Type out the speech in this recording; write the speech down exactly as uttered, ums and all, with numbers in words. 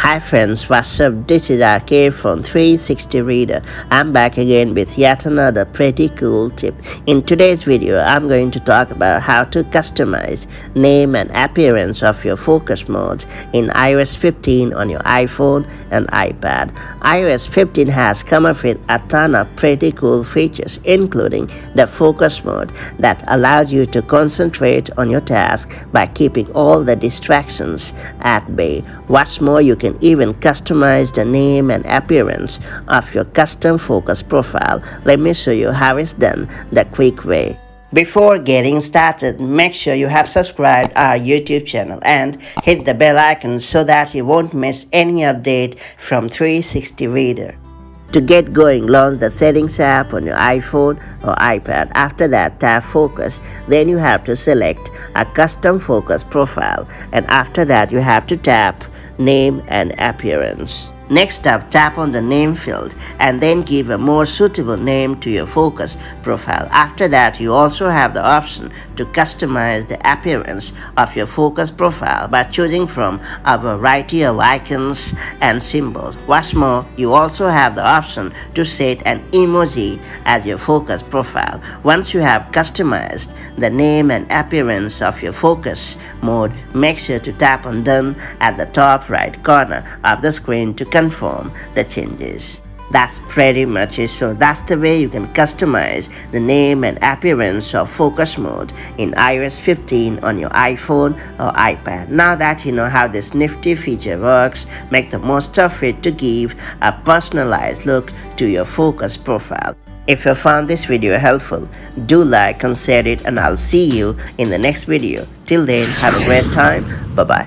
Hi friends, what's up? This is Arcade from three sixty Reader. I'm back again with yet another pretty cool tip. In today's video, I'm going to talk about how to customize name and appearance of your focus modes in i O S fifteen on your iPhone and iPad. i O S fifteen has come up with a ton of pretty cool features, including the focus mode that allows you to concentrate on your task by keeping all the distractions at bay. What's more, you can You can even customize the name and appearance of your custom focus profile. Let me show you how it's done the quick way. Before getting started, make sure you have subscribed our YouTube channel and hit the bell icon so that you won't miss any update from three sixty Reader. To get going, launch the Settings app on your iPhone or iPad. After that, tap Focus. Then you have to select a custom focus profile, and after that you have to tap Name and Appearance. Next up, tap on the name field and then give a more suitable name to your focus profile. After that, you also have the option to customize the appearance of your focus profile by choosing from a variety of icons and symbols. What's more, you also have the option to set an emoji as your focus profile. Once you have customized the name and appearance of your focus mode, make sure to tap on Done at the top right corner of the screen to confirm the changes. That's pretty much it. So that's the way you can customize the name and appearance of focus mode in i O S fifteen on your iPhone or iPad. Now that you know how this nifty feature works, make the most of it to give a personalized look to your focus profile. If you found this video helpful, do like and share it, and I'll see you in the next video. Till then, have a great time. Bye bye.